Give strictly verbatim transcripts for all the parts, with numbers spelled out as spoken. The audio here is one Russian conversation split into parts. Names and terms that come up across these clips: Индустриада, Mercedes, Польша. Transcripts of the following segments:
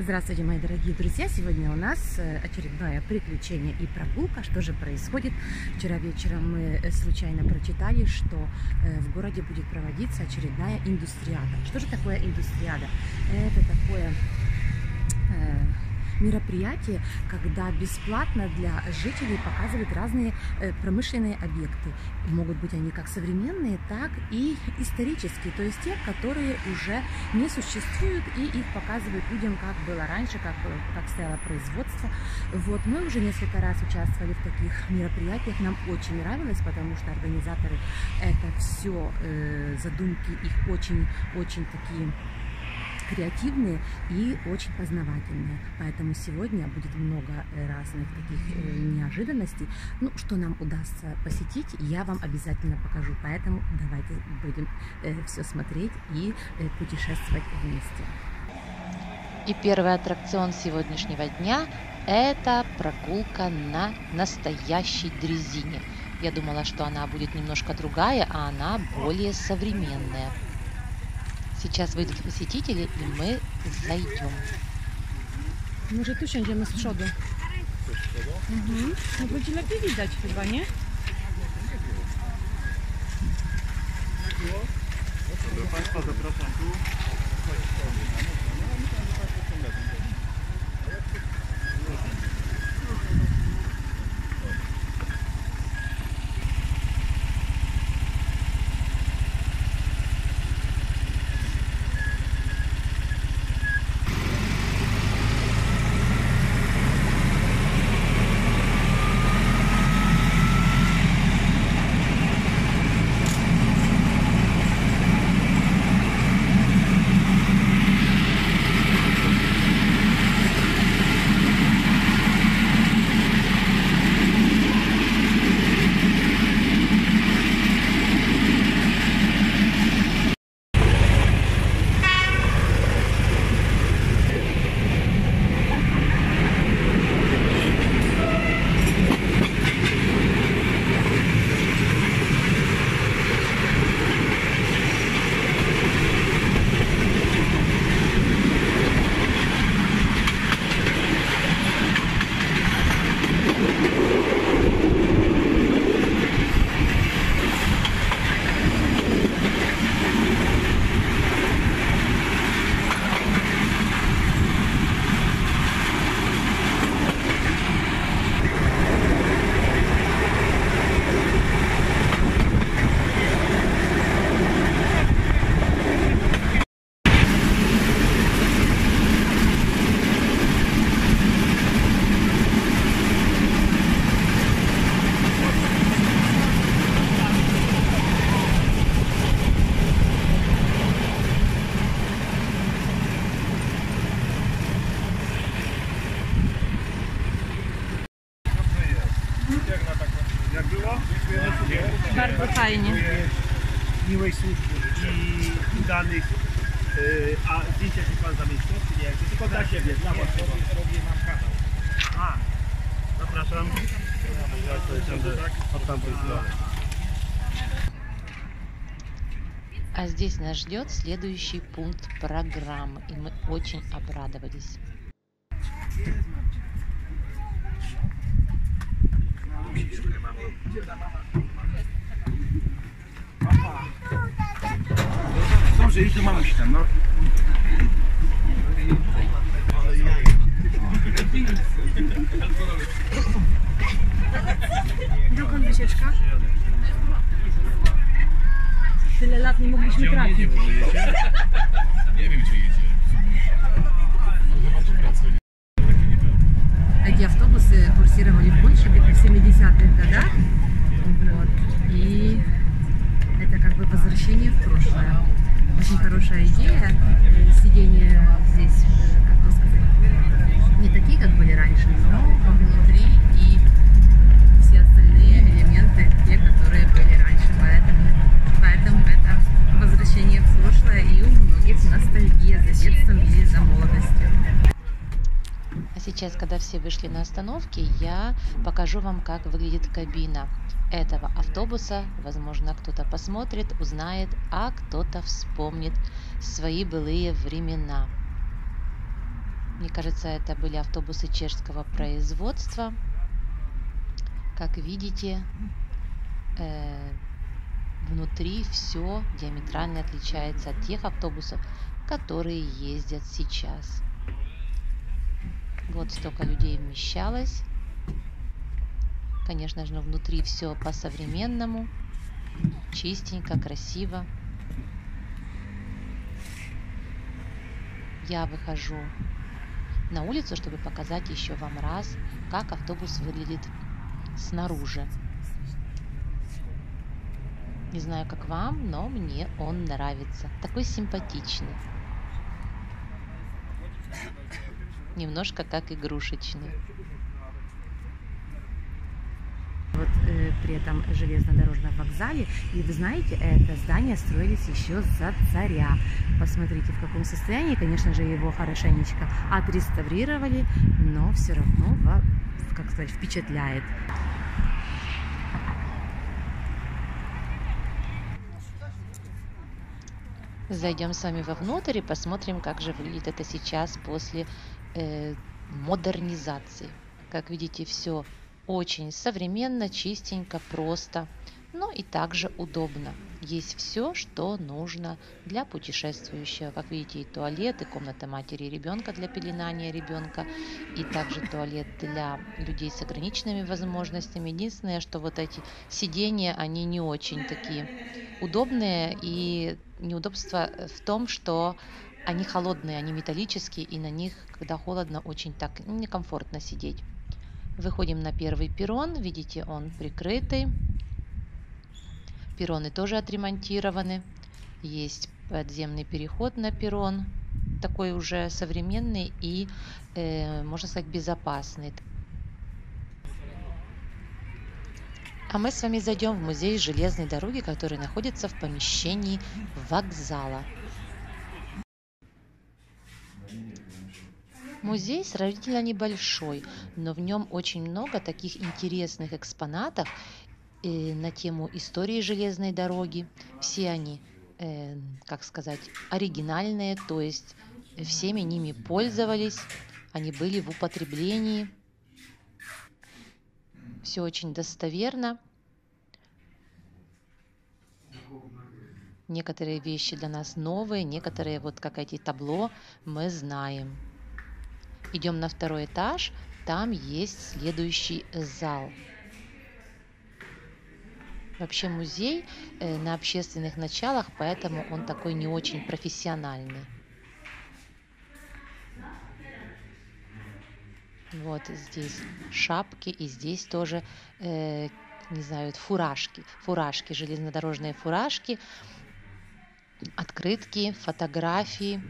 Здравствуйте, мои дорогие друзья! Сегодня у нас очередное приключение и прогулка. Что же происходит? Вчера вечером мы случайно прочитали, что в городе будет проводиться очередная индустриада. Что же такое индустриада? Это такое мероприятие, когда бесплатно для жителей показывают разные промышленные объекты. Могут быть они как современные, так и исторические, то есть те, которые уже не существуют, и их показывают людям, как было раньше, как, как стояло производство. Вот, мы уже несколько раз участвовали в таких мероприятиях, нам очень нравилось, потому что организаторы это все э, задумки их очень-очень такие креативные и очень познавательные. Поэтому сегодня будет много разных таких неожиданностей. Ну, что нам удастся посетить, я вам обязательно покажу. Поэтому давайте будем все смотреть и путешествовать вместе. И первый аттракцион сегодняшнего дня – это прогулка на настоящей дрезине. Я думала, что она будет немножко другая, а она более современная. Сейчас выйдут посетители, и мы зайдем. Мы же туча идем из шоду. Мы будем опять видать туда, не? Bardzo fajnie. Miłej służby i udanych. A zdjęcia się Pan zamieścił? Czy nie? Tylko dla siebie, dla Was. A, zapraszam. А здесь нас ждет следующий пункт программы, и мы очень обрадовались. Dobrze, idź do mamusi tam, no. Dokąd wycieczka? Tyle lat nie mogliśmy trafić. Nie wiem, gdzie jedzie. Эти автобусы курсировали в Польше где-то в семидесятых годах, вот, и это как бы возвращение в прошлое. Очень хорошая идея, сиденья здесь, как бы сказать, не такие, как были раньше, но внутри и все остальные элементы, те, которые были раньше, поэтому, поэтому это возвращение в прошлое, и у многих ностальгия за детством и за молодостью. А сейчас, когда все вышли на остановке, я покажу вам, как выглядит кабина этого автобуса. Возможно, кто-то посмотрит, узнает, а кто-то вспомнит свои былые времена. Мне кажется, это были автобусы чешского производства. Как видите, э, внутри все диаметрально отличается от тех автобусов, которые ездят сейчас. Вот столько людей вмещалось. Конечно же, внутри все по-современному. Чистенько, красиво. Я выхожу на улицу, чтобы показать еще вам раз, как автобус выглядит снаружи. Не знаю, как вам, но мне он нравится. Такой симпатичный. Немножко как игрушечный. Вот, э, при этом железнодорожном вокзале. И вы знаете, это здание строились еще за царя. Посмотрите, в каком состоянии. Конечно же, его хорошенечко отреставрировали, но все равно, как сказать, впечатляет. Зайдем с вами вовнутрь и посмотрим, как же выглядит это сейчас после э, модернизации. Как видите, все очень современно, чистенько, просто, но и также удобно. Есть все, что нужно для путешествующего. Как видите, и туалет, и комната матери и ребенка для пеленания ребенка, и также туалет для людей с ограниченными возможностями. Единственное, что вот эти сидения, они не очень такие удобные, и неудобство в том, что они холодные, они металлические, и на них, когда холодно, очень так некомфортно сидеть. Выходим на первый перрон, видите, он прикрытый. Перроны тоже отремонтированы. Есть подземный переход на перрон, такой уже современный и, э, можно сказать, безопасный. А мы с вами зайдем в музей железной дороги, который находится в помещении вокзала. Музей сравнительно небольшой, но в нем очень много таких интересных экспонатов э, на тему истории железной дороги. Все они, э, как сказать, оригинальные, то есть всеми ними пользовались, они были в употреблении. Все очень достоверно. Некоторые вещи для нас новые, некоторые, вот как эти табло, мы знаем. Идем на второй этаж, там есть следующий зал. Вообще музей на общественных началах, поэтому он такой не очень профессиональный. Вот здесь шапки, и здесь тоже, э, не знаю, фуражки, фуражки, железнодорожные фуражки, открытки, фотографии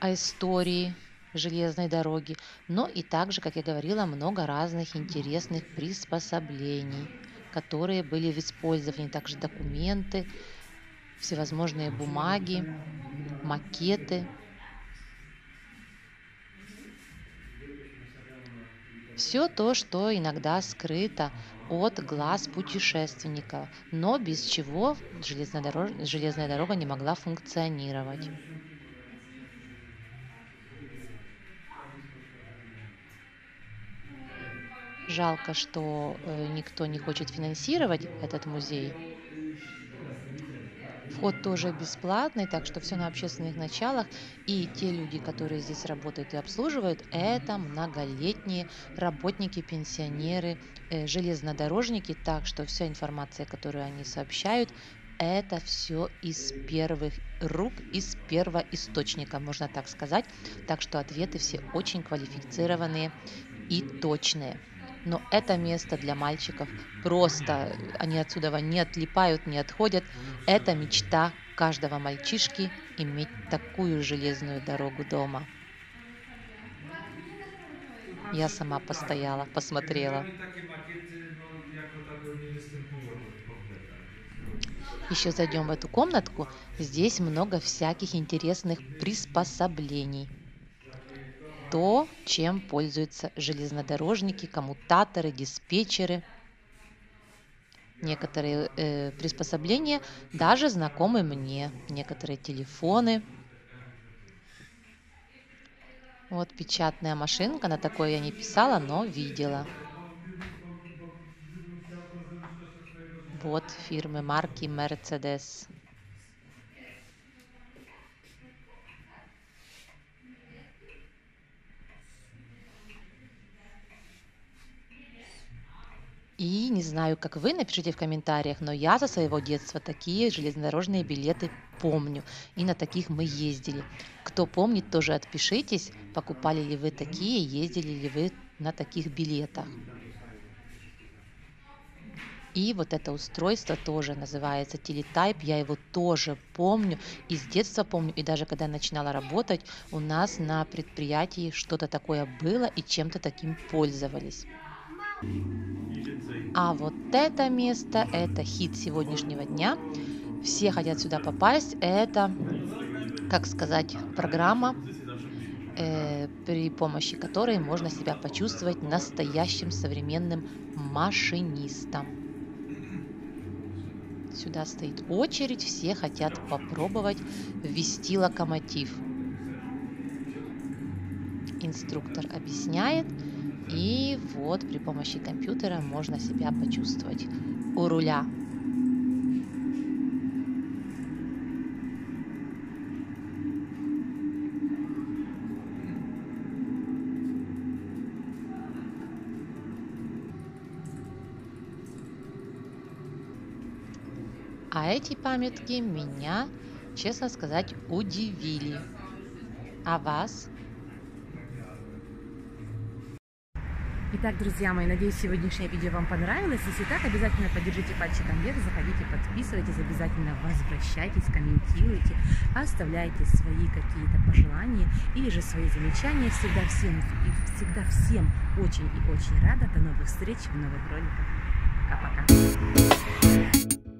о истории железной дороги, но и также, как я говорила, много разных интересных приспособлений, которые были в использовании, также документы, всевозможные бумаги, макеты. Все то, что иногда скрыто от глаз путешественника, но без чего железнодорож... железная дорога не могла функционировать. Жалко, что никто не хочет финансировать этот музей. Вход тоже бесплатный, так что все на общественных началах. И те люди, которые здесь работают и обслуживают, это многолетние работники, пенсионеры, железнодорожники. Так что вся информация, которую они сообщают, это все из первых рук, из первоисточника, можно так сказать. Так что ответы все очень квалифицированные и точные. Но это место для мальчиков просто, они отсюда не отлипают, не отходят. Это мечта каждого мальчишки — иметь такую железную дорогу дома. Я сама постояла, посмотрела. Еще зайдем в эту комнатку. Здесь много всяких интересных приспособлений. То, чем пользуются железнодорожники, коммутаторы, диспетчеры. Некоторые э, приспособления даже знакомы мне. Некоторые телефоны. Вот печатная машинка, на такой я не писала, но видела. Вот фирмы марки Mercedes. И не знаю, как вы, напишите в комментариях, но я со своего детства такие железнодорожные билеты помню. И на таких мы ездили. Кто помнит, тоже отпишитесь, покупали ли вы такие, ездили ли вы на таких билетах. И вот это устройство тоже называется телетайп, я его тоже помню, и с детства помню, и даже когда я начинала работать, у нас на предприятии что-то такое было и чем-то таким пользовались. А вот это место, это хит сегодняшнего дня. Все хотят сюда попасть. Это, как сказать, программа, э, при помощи которой можно себя почувствовать настоящим современным машинистом. Сюда стоит очередь, все хотят попробовать ввести локомотив. Инструктор объясняет. И вот при помощи компьютера можно себя почувствовать у руля. А эти памятки меня, честно сказать, удивили. А вас? Итак, друзья мои, надеюсь, сегодняшнее видео вам понравилось. Если так, обязательно поддержите пальчиком вверх, заходите, подписывайтесь, обязательно возвращайтесь, комментируйте, оставляйте свои какие-то пожелания или же свои замечания. Всегда всем и всегда всем очень и очень рада. До новых встреч в новых роликах. Пока-пока.